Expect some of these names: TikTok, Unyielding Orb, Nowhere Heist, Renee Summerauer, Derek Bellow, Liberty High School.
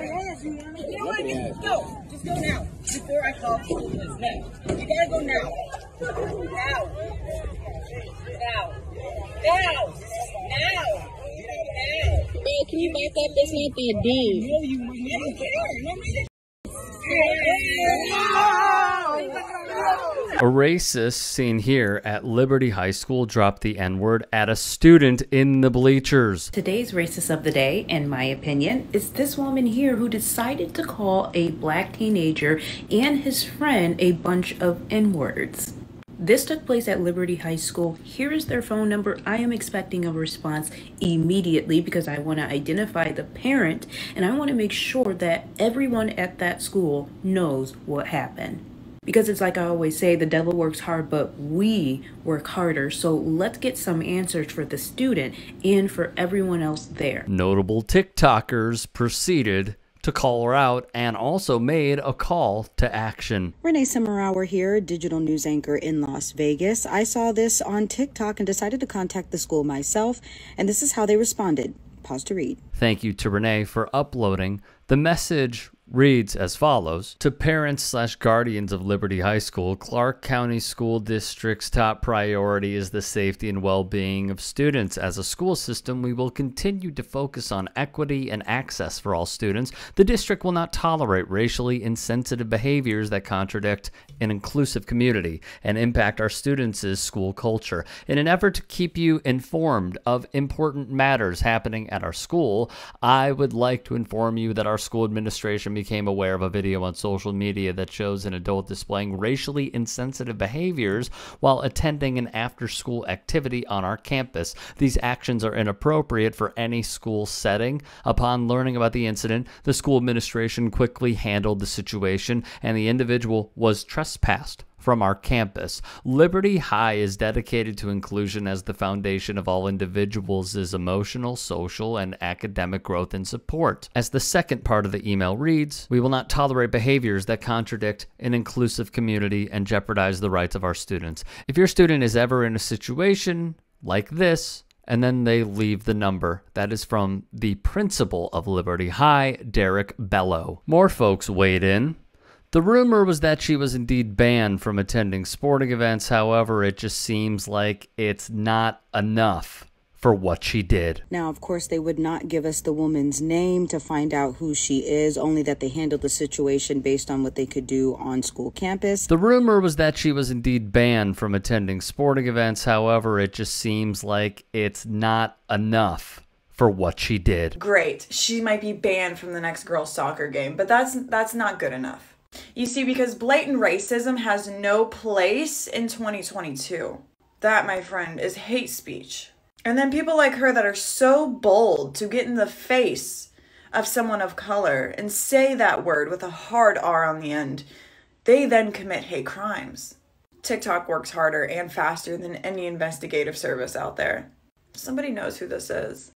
You know what? Just go. Just go now. Before I call for the police. Now. You gotta go now. Now. Now. Now. Now. Bro, can you back up? That's not that deep. No, you don't care. A racist seen here at Liberty High School dropped the N-word at a student in the bleachers. Today's racist of the day, in my opinion, is this woman here who decided to call a black teenager and his friend a bunch of N-words. This took place at Liberty High School. Here is their phone number. I am expecting a response immediately because I want to identify the parent and I want to make sure that everyone at that school knows what happened. Because it's like I always say, the devil works hard, but we work harder. So let's get some answers for the student and for everyone else there. Notable TikTokers proceeded to call her out and also made a call to action. Renee Summerauer here, digital news anchor in Las Vegas. I saw this on TikTok and decided to contact the school myself, and this is how they responded. Pause to read. Thank you to Renee for uploading. The message reads as follows. To parents / guardians of Liberty High School, Clark County School District's top priority is the safety and well-being of students. As a school system, we will continue to focus on equity and access for all students. The district will not tolerate racially insensitive behaviors that contradict an inclusive community and impact our students' school culture. In an effort to keep you informed of important matters happening at our school, I would like to inform you that our school administration became aware of a video on social media that shows an adult displaying racially insensitive behaviors while attending an after-school activity on our campus. These actions are inappropriate for any school setting. Upon learning about the incident, the school administration quickly handled the situation, and the individual was trespassed from our campus. Liberty High is dedicated to inclusion as the foundation of all individuals' emotional, social, and academic growth and support. As the second part of the email reads, we will not tolerate behaviors that contradict an inclusive community and jeopardize the rights of our students. If your student is ever in a situation like this, and then they leave the number. That is from the principal of Liberty High, Derek Bellow. More folks weighed in. The rumor was that she was indeed banned from attending sporting events. However, it just seems like it's not enough for what she did. Now, of course, they would not give us the woman's name to find out who she is, only that they handled the situation based on what they could do on school campus. The rumor was that she was indeed banned from attending sporting events. However, it just seems like it's not enough for what she did. Great. She might be banned from the next girls' soccer game, but that's not good enough. You see, because blatant racism has no place in 2022. That, my friend, is hate speech. And then people like her that are so bold to get in the face of someone of color and say that word with a hard R on the end, they then commit hate crimes. TikTok works harder and faster than any investigative service out there. Somebody knows who this is.